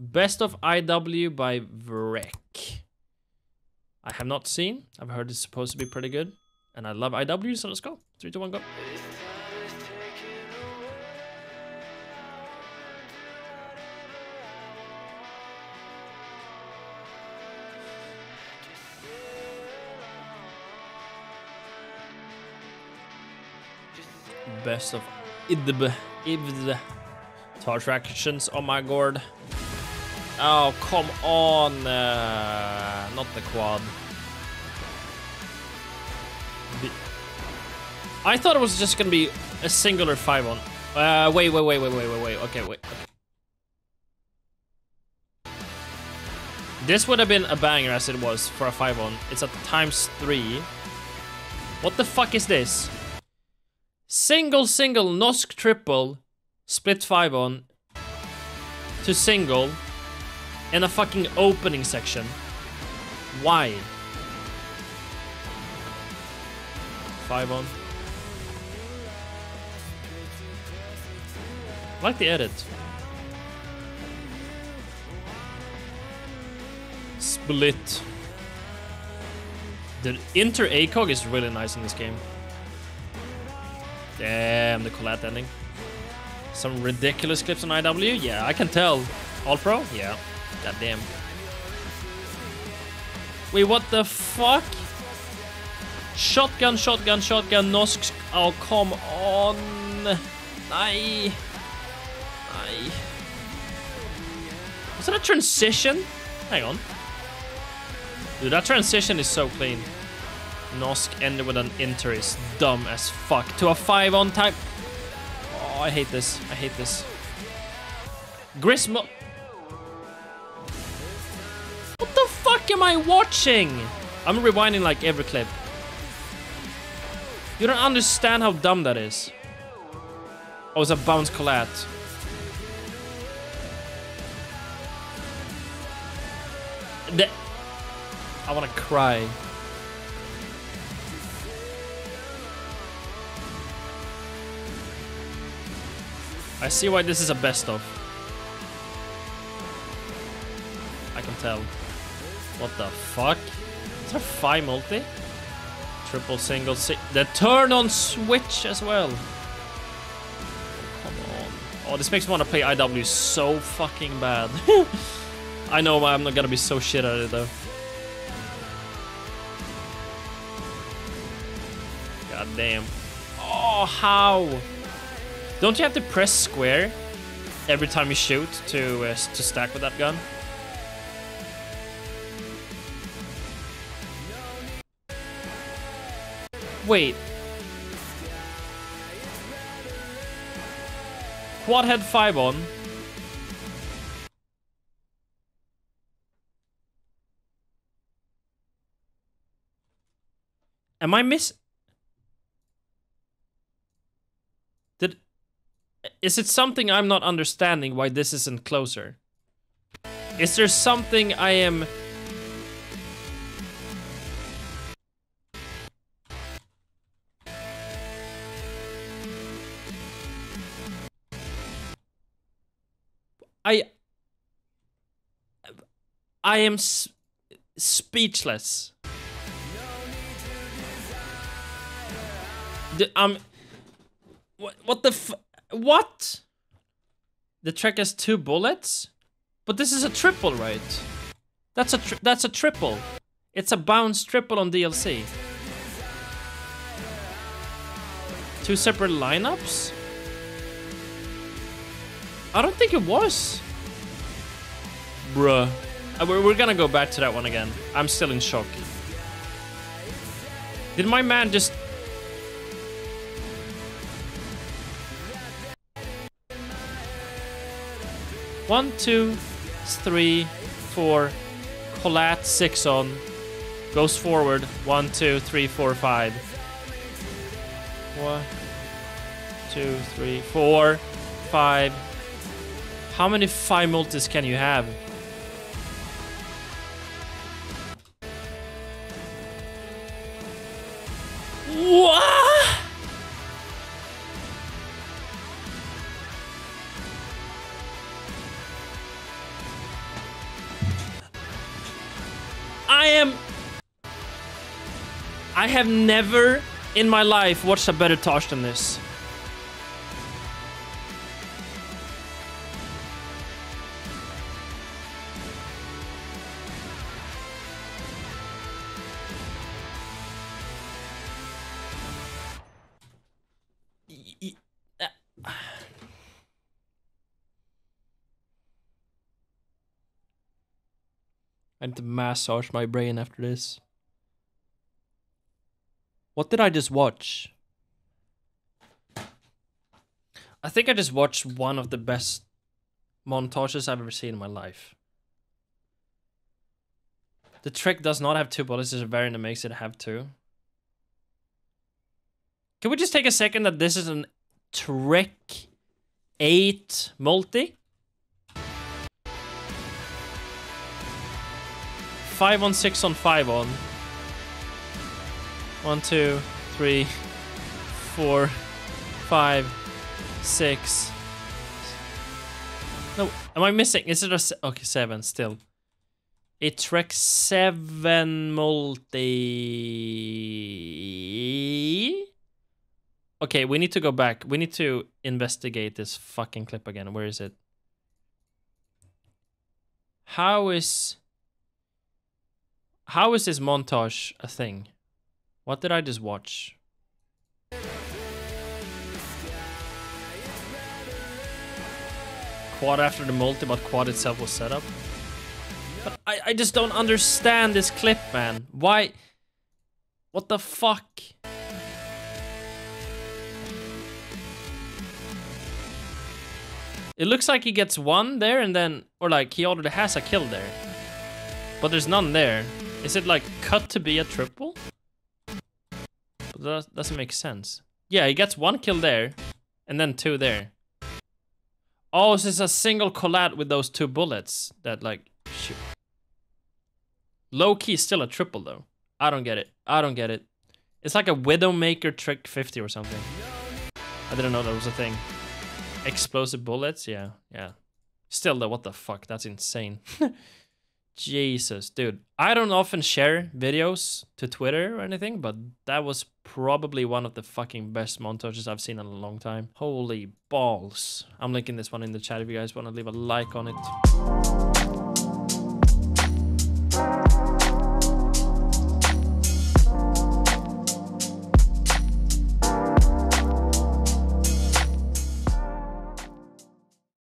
Best of IW by Wreck. I have not seen. I've heard it's supposed to be pretty good. And I love IW, so let's go. 3, 2, 1, go. Best of IW. Tar Tractions, oh my god. Oh, come on. Not the quad. I thought it was just gonna be a singular 5-1. Wait. Okay. This would have been a banger as it was for a 5-1. It's at ×3. What the fuck is this? Single, single, Nosk triple, split 5-1 to single in a fucking opening section. Why? 5-1. I like the edit. Split. The inter ACOG is really nice in this game. Damn, the collat ending. Some ridiculous clips on IW? Yeah, I can tell. All pro? Yeah. God damn. Wait, what the fuck? Shotgun, shotgun, shotgun, Nosk. Oh, come on. Aye. Aye. Was that a transition? Hang on. Dude, that transition is so clean. Nosk ended with an inter is dumb as fuck. To a 5-on type. Oh, I hate this. I hate this. Grismo. What the fuck am I watching? I'm rewinding like every clip. You don't understand how dumb that is. Oh, it's a bounce collat. I wanna cry. I see why this is a best of. I can tell. What the fuck? Is there 5 multi? Triple single, the turn on switch as well. Come on. Oh, this makes me want to play IW so fucking bad. I know I'm not gonna be so shit at it though. God damn. Oh, how? Don't you have to press square every time you shoot to stack with that gun? Wait. Quad head 5-on. Am I Is it something I'm not understanding why this isn't closer? Is there something I am... I am speechless. What the f... What? The track has 2 bullets? But this is a triple, right? That's a triple. It's a bounce triple on DLC. 2 separate lineups? I don't think it was. Bruh. We're gonna go back to that one again. I'm still in shock. Did my man just... One, two, three, four, collat 6-on, goes forward, 1, 2, 3, 4, 5. 1, 2, 3, 4, 5. How many 5 multis can you have? What? I have never in my life watched a better Tosh than this. I need to massage my brain after this. What did I just watch? I think I just watched one of the best montages I've ever seen in my life. The trick does not have two bullets, there's a variant that makes it have two. Can we just take a second that this is an Trek 8 multi? 5 on 6 on 5 on. 1, 2, 3, 4, 5, 6. No, am I missing? Is it a okay 7 still? It's Wreck 7 multi. Okay, we need to go back. We need to investigate this fucking clip again. Where is it? How is this montage a thing? What did I just watch? Quad after the multi, but quad itself was set up. But I just don't understand this clip, man. Why? What the fuck? It looks like he gets one there and then, or like he already has a kill there. But there's none there. Is it like cut to be a triple? But that doesn't make sense. Yeah, he gets one kill there, and then two there. Oh, so it's a single collab with those two bullets that like shoot. Low key still a triple though. I don't get it. I don't get it. It's like a Widowmaker trick 50 or something. I didn't know that was a thing. Explosive bullets, yeah, yeah. Still though, what the fuck? That's insane. Jesus, dude. I don't often share videos to Twitter or anything, but that was probably one of the fucking best montages I've seen in a long time. Holy balls. I'm linking this one in the chat if you guys want to leave a like on it.